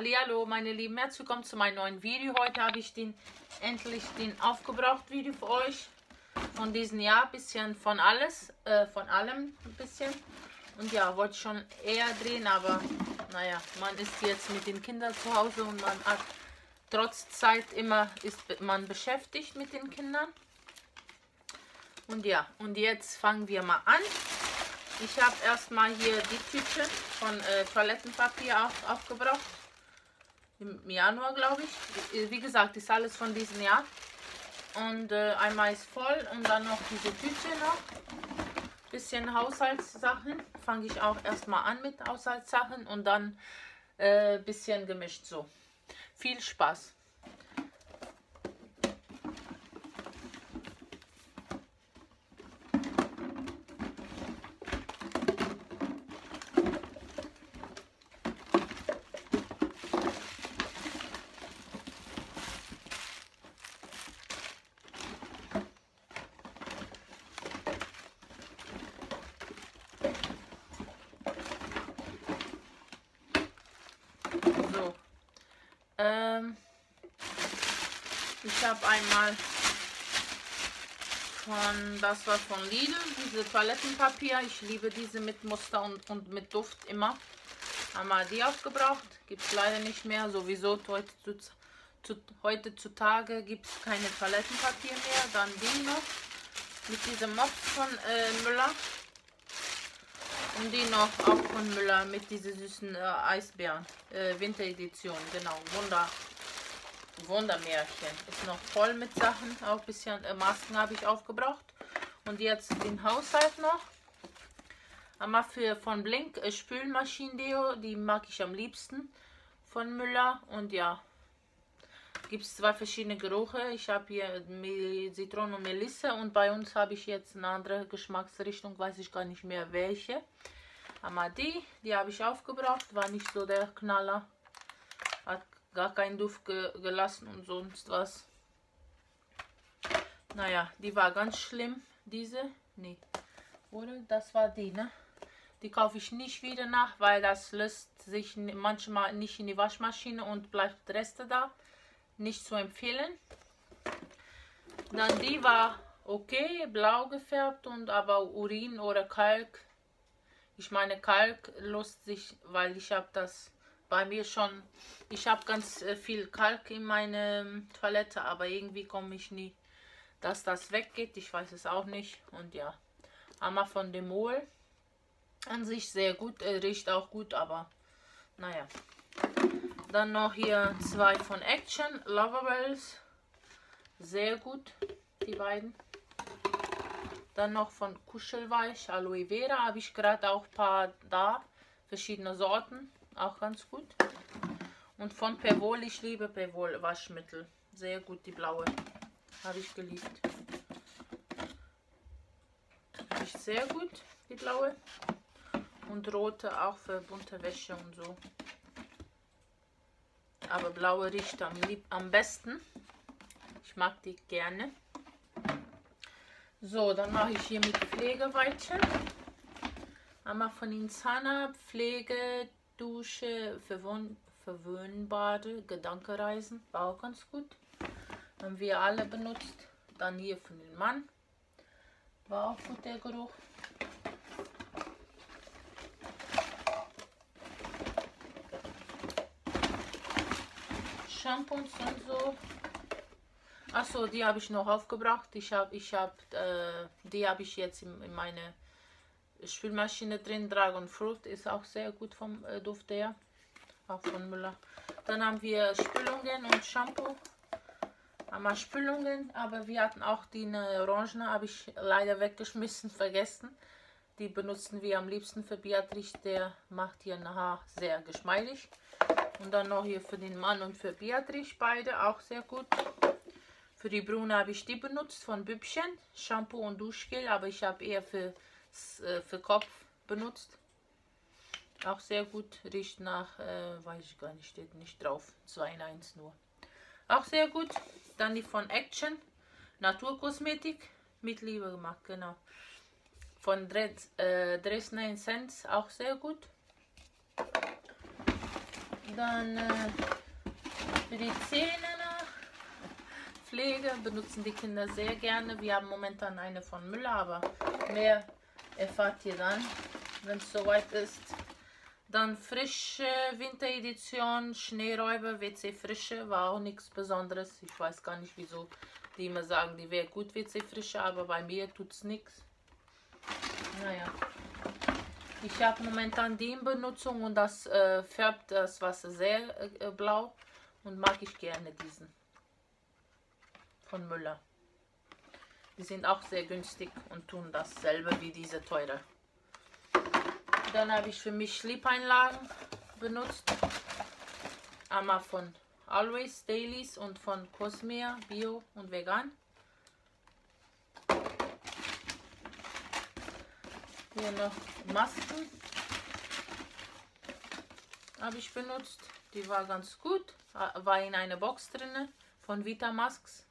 Hallihallo meine Lieben, herzlich willkommen zu meinem neuen Video. Heute habe ich endlich den aufgebraucht Video für euch von diesem Jahr. Bisschen von alles, von allem ein bisschen. Und ja, wollte ich schon eher drehen, aber naja, man ist jetzt mit den Kindern zu Hause und man hat trotz Zeit immer, ist man beschäftigt mit den Kindern. Und ja, und jetzt fangen wir mal an. Ich habe erstmal hier die Tüte von Toilettenpapier aufgebraucht. Im Januar, glaube ich. Wie gesagt, ist alles von diesem Jahr. Und einmal ist voll und dann noch diese Tüte noch. Bisschen Haushaltssachen. Fange ich auch erstmal an mit Haushaltssachen und dann bisschen gemischt so. Viel Spaß. Ich habe einmal von, das war von Lidl, diese Toilettenpapier. Ich liebe diese mit Muster und mit Duft immer. Einmal die aufgebraucht. Gibt es leider nicht mehr. Sowieso heutzutage gibt es keine Toilettenpapier mehr. Dann die noch mit diesem Mops von Müller. Und die noch auch von Müller mit diesen süßen Eisbären. Winteredition, genau. Wundermärchen. Ist noch voll mit Sachen. Auch ein bisschen Masken habe ich aufgebraucht. Und jetzt den Haushalt noch. Einmal von Blink Spülmaschinen-Deo. Die mag ich am liebsten. Von Müller. Und ja, gibt es zwei verschiedene Gerüche. Ich habe hier Zitrone und Melisse. Und bei uns habe ich jetzt eine andere Geschmacksrichtung. Weiß ich gar nicht mehr welche. Einmal die habe ich aufgebraucht. War nicht so der Knaller. Hat gar keinen Duft gelassen und sonst was. Naja, die war ganz schlimm. Diese, nee. Oder? Das war die, ne? Die kaufe ich nicht wieder nach, weil das löst sich manchmal nicht in die Waschmaschine und bleibt Reste da. Nicht zu empfehlen. Dann die war okay, blau gefärbt und aber Urin oder Kalk. Ich meine Kalk löst sich, weil ich habe das bei mir schon, ich habe ganz viel Kalk in meiner Toilette, aber irgendwie komme ich nie, dass das weggeht. Ich weiß es auch nicht. Und ja, einmal von dem Mol. An sich sehr gut, riecht auch gut, aber naja. Dann noch hier zwei von Action, Lovables. Sehr gut, die beiden. Dann noch von Kuschelweich, Aloe Vera. Habe ich gerade auch ein paar da, verschiedene Sorten. Auch ganz gut. Und von Perwoll, ich liebe Perwoll Waschmittel. Sehr gut, die blaue. Habe ich geliebt. Riecht sehr gut, die blaue. Und rote auch für bunte Wäsche und so. Aber blaue riecht am besten. Ich mag die gerne. So, dann mache ich hier mit Pflege weiter. Einmal von Insana Pflege. Dusche, verwöhnbare Gedankenreisen, war auch ganz gut. Haben wir alle benutzt. Dann hier von dem Mann, war auch gut der Geruch. Shampoos und so. Achso, die habe ich noch aufgebracht. Die habe ich jetzt in meine Spülmaschine drin. Dragon Fruit ist auch sehr gut vom Duft her, auch von Müller. Dann haben wir Spülungen und Shampoo. Einmal Spülungen, aber wir hatten auch die Orangene, habe ich leider weggeschmissen, vergessen. Die benutzen wir am liebsten für Beatrice, der macht ihr Haar sehr geschmeidig. Und dann noch hier für den Mann und für Beatrice, beide auch sehr gut. Für die Brune habe ich die benutzt von Bübchen, Shampoo und Duschgel, aber ich habe eher für Kopf benutzt. Auch sehr gut. Riecht nach, weiß ich gar nicht, steht nicht drauf. 2 in 1 nur. Auch sehr gut. Dann die von Action. Naturkosmetik. Mit Liebe gemacht, genau. Von Dresden Essence. Auch sehr gut. Dann für die Zähne noch. Pflege benutzen die Kinder sehr gerne. Wir haben momentan eine von Müller, aber mehr erfahrt ihr dann, wenn es soweit ist. Dann frische Winteredition, Schneeräuber, WC Frische, war auch nichts Besonderes. Ich weiß gar nicht, wieso die immer sagen, die wäre gut WC Frische, aber bei mir tut es nichts. Naja, ich habe momentan die in Benutzung und das färbt das Wasser sehr blau und mag ich gerne diesen von Müller. Die sind auch sehr günstig und tun dasselbe wie diese teure. Dann habe ich für mich Lipeinlagen benutzt. Einmal von Always, Dailies und von Cosmea, Bio und Vegan. Hier noch Masken habe ich benutzt. Die war ganz gut. War in einer Box drin von Vita Masks.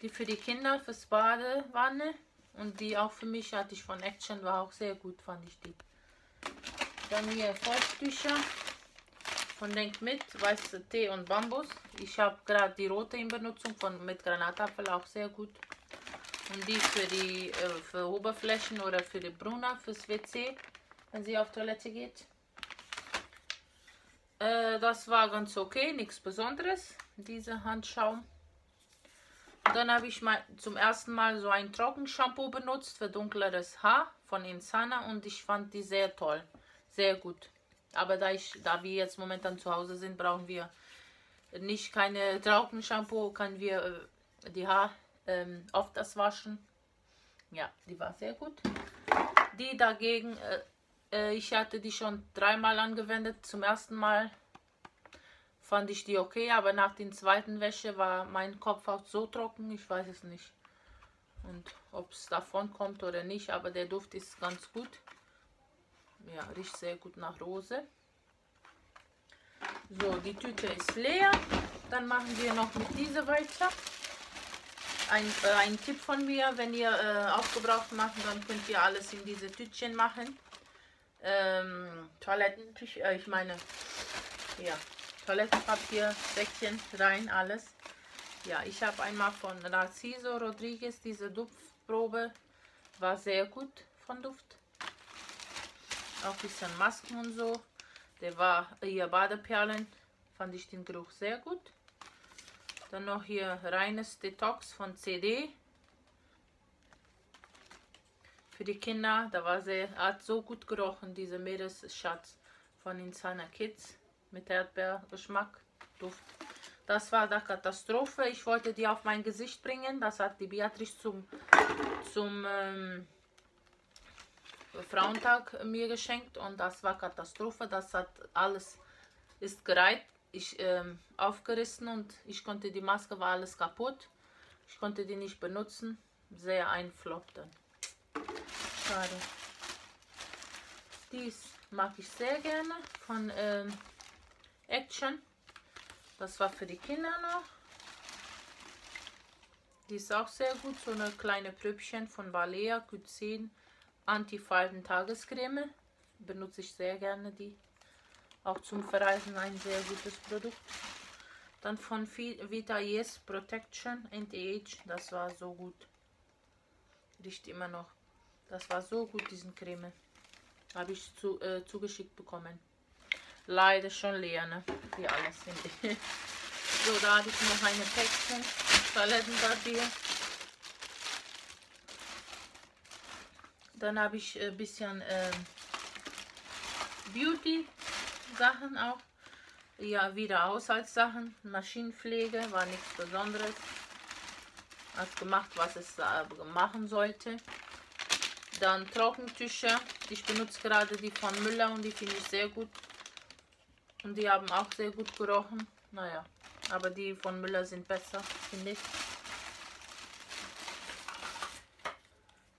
Die für die Kinder, fürs Badewanne. Und die auch für mich hatte ich von Action, war auch sehr gut, fand ich die. Dann hier Feuchttücher von Denk mit, weiße Tee und Bambus. Ich habe gerade die rote in Benutzung von mit Granatapfel, auch sehr gut. Und die für die für Oberflächen oder für die Bruna, fürs WC, wenn sie auf Toilette geht. Das war ganz okay, nichts Besonderes, diese Handschaum. Dann habe ich mal zum ersten Mal so ein Trockenshampoo benutzt für dunkleres Haar von Insana und ich fand die sehr toll, sehr gut. Aber da wir jetzt momentan zu Hause sind, brauchen wir nicht keine Trockenshampoo, können wir die Haare oft das waschen. Ja, die war sehr gut. Die dagegen, ich hatte die schon dreimal angewendet, zum ersten Mal fand ich die okay, aber nach den zweiten Wäsche war mein Kopf auch so trocken, ich weiß es nicht. Und ob es davon kommt oder nicht, aber der Duft ist ganz gut. Ja, riecht sehr gut nach Rose. So, die Tüte ist leer. Dann machen wir noch mit dieser weiter. Ein Tipp von mir, wenn ihr aufgebraucht macht, dann könnt ihr alles in diese Tütchen machen. Toilettentücher, ich meine, ja. Toilettenpapier, Säckchen, rein, alles. Ja, ich habe einmal von Narciso Rodriguez diese Duftprobe. War sehr gut von Duft. Auch ein bisschen Masken und so. Der war hier Badeperlen. Fand ich den Geruch sehr gut. Dann noch hier reines Detox von CD. Für die Kinder, da war hat so gut gerochen, diese Meeresschatz von Insana Kids. Mit Erdbeergeschmack, Duft. Das war der Katastrophe. Ich wollte die auf mein Gesicht bringen. Das hat die Beatrice zum Frauentag mir geschenkt. Und das war Katastrophe. Das hat alles ist gereiht. Ich aufgerissen und ich konnte die Maske, war alles kaputt. Ich konnte die nicht benutzen. Sehr einfloppt dann. Schade. Dies mag ich sehr gerne von Action, das war für die Kinder noch. Die ist auch sehr gut, so eine kleine Pröbchen von Balea, Q10 Antifalten Tagescreme, benutze ich sehr gerne die. Auch zum Verreisen ein sehr gutes Produkt. Dann von Vita Yes Protection Anti-Age, das war so gut. Riecht immer noch. Das war so gut, diesen Creme. Habe ich zugeschickt bekommen. Leider schon leer, ne? Wie alles sind die. So, da habe ich noch eine Päckchen Toilettenpapier. Dann habe ich ein bisschen Beauty-Sachen auch. Ja, wieder Haushaltssachen. Maschinenpflege war nichts Besonderes. Hat gemacht, was es machen sollte. Dann Trockentücher. Ich benutze gerade die von Müller und die finde ich sehr gut. Und die haben auch sehr gut gerochen. Naja, aber die von Müller sind besser, finde ich.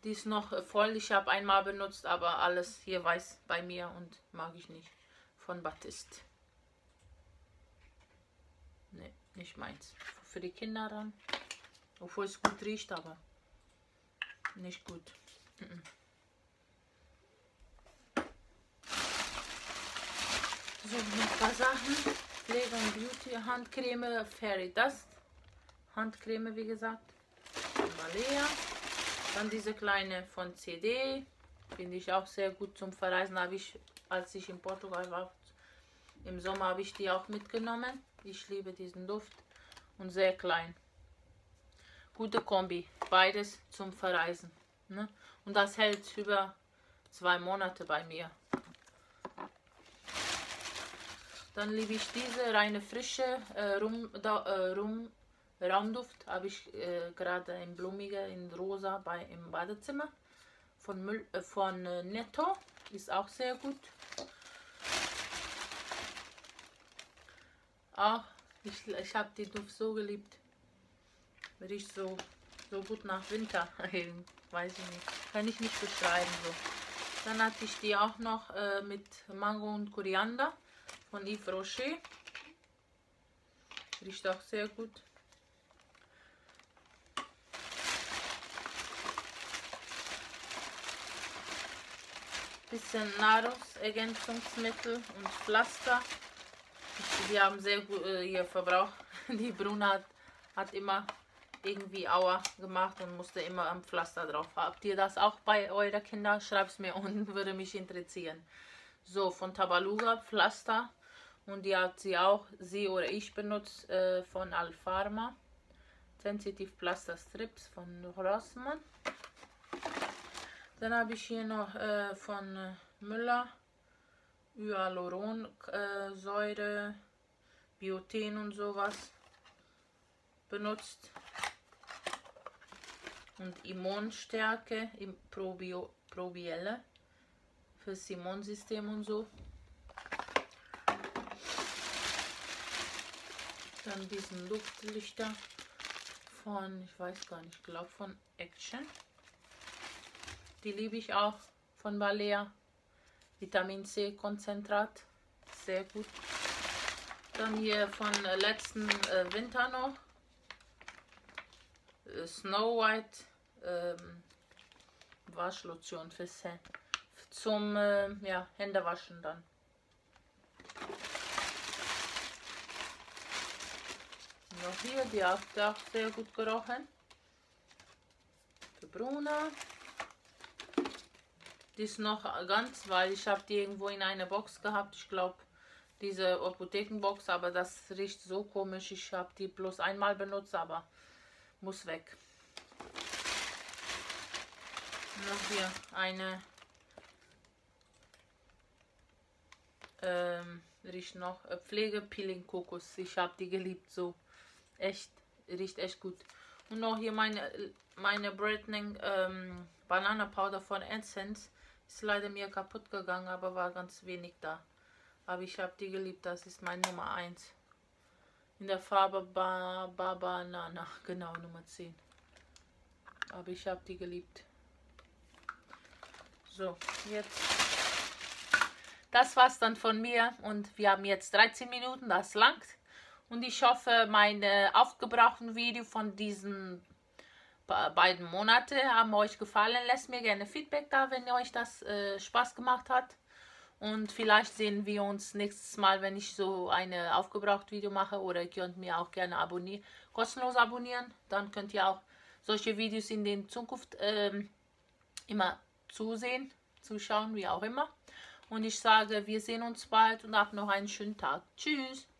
Die ist noch voll. Ich habe einmal benutzt, aber alles hier weiß bei mir und mag ich nicht. Von Battist. Ne, nicht meins. Für die Kinder dann. Obwohl es gut riecht, aber nicht gut. So, noch ein paar Sachen. Pflege und Beauty, Handcreme, Fairy Dust. Handcreme, wie gesagt. Balea. Dann diese kleine von CD. Finde ich auch sehr gut zum Verreisen. Habe ich, als ich in Portugal war, im Sommer habe ich die auch mitgenommen. Ich liebe diesen Duft. Und sehr klein. Gute Kombi. Beides zum Verreisen. Ne? Und das hält über 2 Monate bei mir. Dann liebe ich diese reine frische Raumduft. Habe ich gerade in Blumiger, in Rosa im Badezimmer. Von, Netto. Ist auch sehr gut. Ach, ich habe die Duft so geliebt. Riecht so gut nach Winter. Weiß ich nicht. Kann ich nicht beschreiben. So. Dann hatte ich die auch noch mit Mango und Koriander. Von Yves Rocher. Riecht auch sehr gut. Bisschen Nahrungsergänzungsmittel und Pflaster. Wir haben sehr gut ihr Verbrauch. Die Bruna hat immer irgendwie Aua gemacht und musste immer am Pflaster drauf. Habt ihr das auch bei euren Kindern? Schreibt es mir unten, würde mich interessieren. So, von Tabaluga Pflaster. Und die hat sie oder ich benutzt von Alpharma. Sensitive Plaster Strips von Rossmann. Dann habe ich hier noch von Müller Hyaluronsäure, Biotin und sowas benutzt. Und Immunstärke, Probielle fürs Immunsystem und so. Dann diesen Luftlichter von, ich weiß gar nicht, glaube von Action. Die liebe ich auch von Balea. Vitamin C Konzentrat. Sehr gut. Dann hier von letzten Winter noch. Snow White Waschlotion fürs Hände. Zum Händewaschen dann. Noch hier, die hat auch sehr gut gerochen. Für Bruna. Die ist noch ganz, weil ich habe die irgendwo in einer Box gehabt. Ich glaube, diese Apothekenbox, aber das riecht so komisch. Ich habe die bloß einmal benutzt, aber muss weg. Noch hier eine. Riecht noch Pflege Peeling Kokos. Ich habe die geliebt, so echt, riecht echt gut. Und noch hier meine Brightening Banana Powder von Essence. Ist leider mir kaputt gegangen, aber war ganz wenig da. Aber ich habe die geliebt, das ist mein Nummer 1. In der Farbe Banana, genau, Nummer 10. Aber ich habe die geliebt. So, jetzt. Das war's dann von mir und wir haben jetzt 13 Minuten, das langt. Und ich hoffe, meine aufgebrauchten Video von diesen beiden Monaten haben euch gefallen. Lasst mir gerne Feedback da, wenn euch das Spaß gemacht hat. Und vielleicht sehen wir uns nächstes Mal, wenn ich so eine aufgebraucht Video mache. Oder ihr könnt mir auch gerne abonnieren, kostenlos abonnieren. Dann könnt ihr auch solche Videos in der Zukunft immer zuschauen, wie auch immer. Und ich sage, wir sehen uns bald und habt noch einen schönen Tag. Tschüss.